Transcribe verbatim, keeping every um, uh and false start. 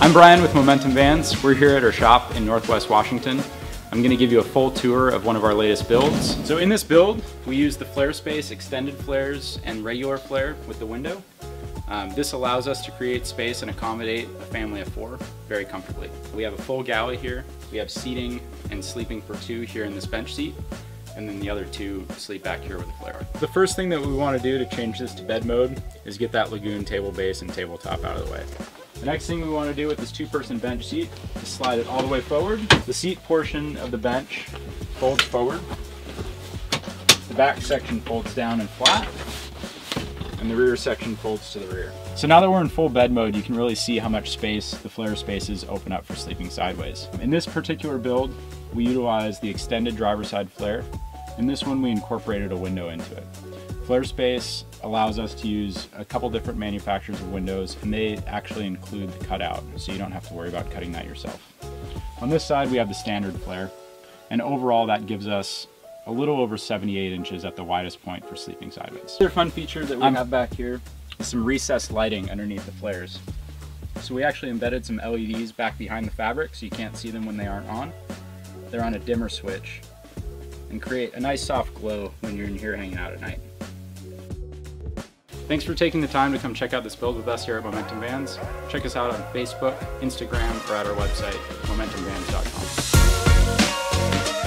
I'm Brian with Momentum Vans. We're here at our shop in Northwest Washington. I'm going to give you a full tour of one of our latest builds. So in this build, we use the Flarespace extended flares and regular flare with the window. Um, this allows us to create space and accommodate a family of four very comfortably. We have a full galley here. We have seating and sleeping for two here in this bench seat, and then the other two sleep back here with a flare. The first thing that we want to do to change this to bed mode is get that lagoon table base and tabletop out of the way. The next thing we want to do with this two-person bench seat is slide it all the way forward. The seat portion of the bench folds forward. The back section folds down and flat, and the rear section folds to the rear. So now that we're in full bed mode, you can really see how much space the flare spaces open up for sleeping sideways. In this particular build, we utilize the extended driver's side flare. In this one, we incorporated a window into it. Flarespace allows us to use a couple different manufacturers of windows, and they actually include the cutout, so you don't have to worry about cutting that yourself. On this side, we have the standard flare, and overall that gives us a little over seventy-eight inches at the widest point for sleeping sideways. Another fun feature that we um, have back here is some recessed lighting underneath the flares. So we actually embedded some L E Ds back behind the fabric, so you can't see them when they aren't on. They're on a dimmer switch and create a nice soft glow when you're in here hanging out at night. Thanks for taking the time to come check out this build with us here at Momentum Vans. Check us out on Facebook, Instagram, or at our website, momentum vans dot com.